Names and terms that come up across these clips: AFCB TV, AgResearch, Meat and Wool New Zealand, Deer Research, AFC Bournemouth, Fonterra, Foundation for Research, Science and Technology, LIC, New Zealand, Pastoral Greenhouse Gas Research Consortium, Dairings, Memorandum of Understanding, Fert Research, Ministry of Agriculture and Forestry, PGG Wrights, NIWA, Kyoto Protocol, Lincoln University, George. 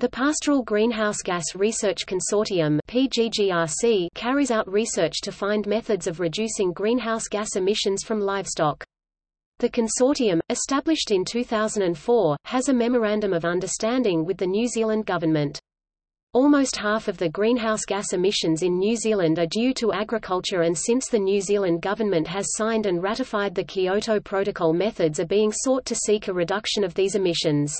The Pastoral Greenhouse Gas Research Consortium (PGGRC) carries out research to find methods of reducing greenhouse gas emissions from livestock. The consortium, established in 2004, has a memorandum of understanding with the New Zealand government. Almost half of the greenhouse gas emissions in New Zealand are due to agriculture, and since the New Zealand government has signed and ratified the Kyoto Protocol, methods are being sought to seek a reduction of these emissions.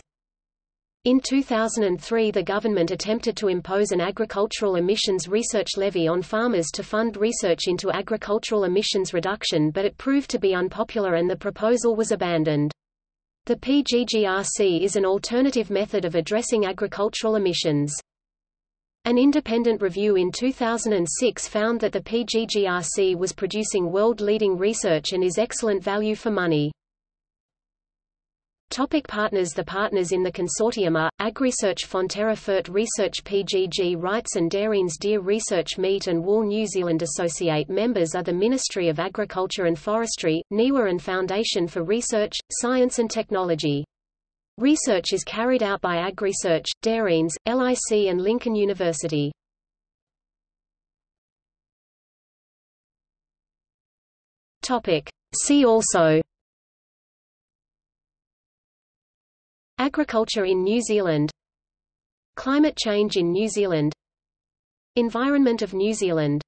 In 2003, the government attempted to impose an agricultural emissions research levy on farmers to fund research into agricultural emissions reduction, but it proved to be unpopular and the proposal was abandoned. The PGGRC is an alternative method of addressing agricultural emissions. An independent review in 2006 found that the PGGRC was producing world-leading research and is excellent value for money. Topic partners. The partners in the consortium are AgResearch, Fonterra, Fert Research, PGG Wrights and Dairings. Deer Research, Meat and Wool New Zealand. Associate members are the Ministry of Agriculture and Forestry, NIWA and Foundation for Research, Science and Technology. Research is carried out by AgResearch, Dairings, LIC and Lincoln University. Topic. See also: Agriculture in New Zealand, Climate change in New Zealand, Environment of New Zealand.